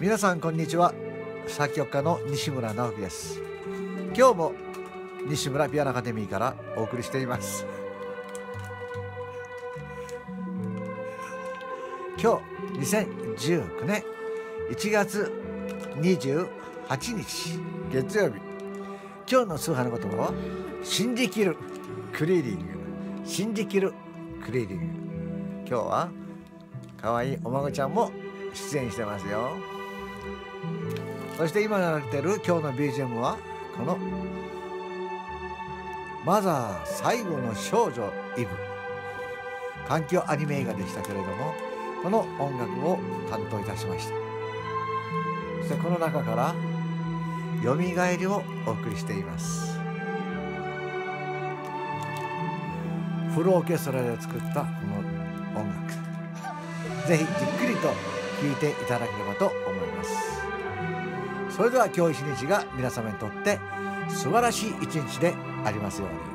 皆さんこんにちは、作曲家の西村直樹です。今日も西村ピアノアカデミーからお送りしています。今日2019年1月28日月曜日、今日の数派の言葉は信じきるクリーリング。信じきるクリーリング。今日は可愛いお孫ちゃんも出演してますよ。そして今流れてる今日の BGM はこのマザー最後の少女イブ、環境アニメ映画でしたけれども、この音楽を担当いたしました。そしてこの中からよみがえりをお送りしています。フルオーケストラで作ったこの音楽、ぜひじっくりと聴いていただければと思います。それでは今日一日が皆様にとって素晴らしい一日でありますように。